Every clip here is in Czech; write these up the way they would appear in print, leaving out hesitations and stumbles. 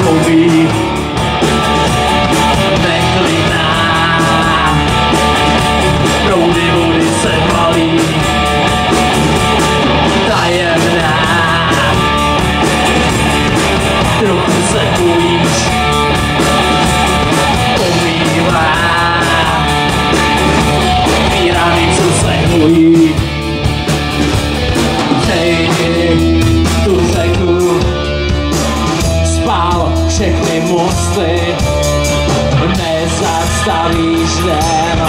Zlobí neklidná, proudy vody se valí, tajemná, trochu se bojíš, pomývá, pírány, co se bojí. Všechny mosty nezastavíš den,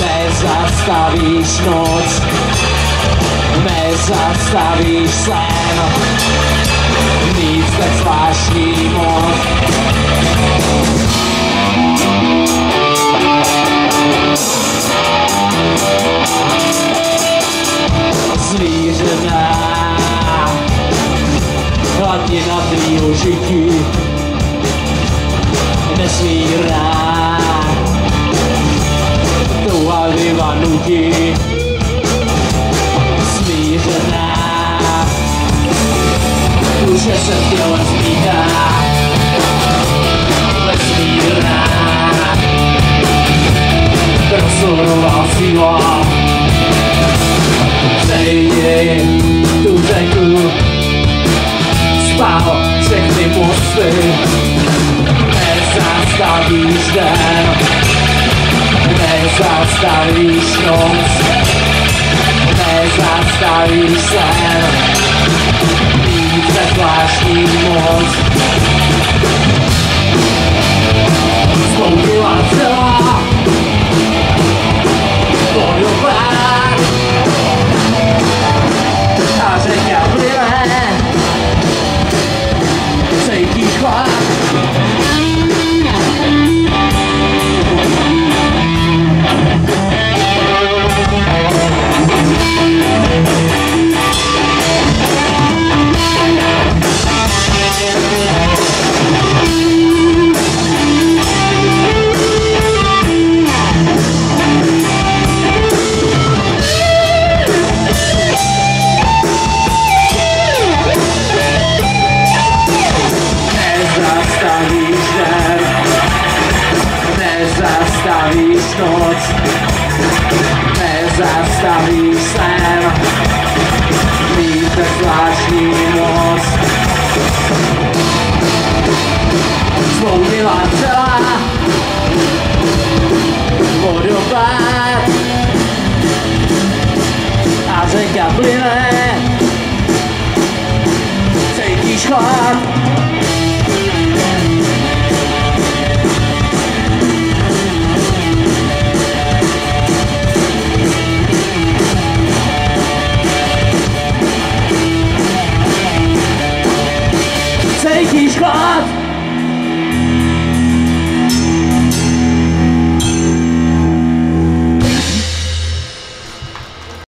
nezastavíš noc, nezastavíš sen, nic tak zvláštní moc. Zvířená hladina tvýho žití nesmírná, touha vyvanutí, smířená, duše se v těle zmítá, nesmírná, prostorová síla, přejdi tu řeku, spál všechny mosty, nezastavíš den, nezastavíš noc, nezastavíš sen, nic nezvláštní moc. Zkoumila celá bojovák a řeka plyne, cítíš chlad, nezastavíš noc, nezastavíš sen, nic tak zvláštní moc. Zloumila celá vodopád a řeka plyne, cítíš chlad.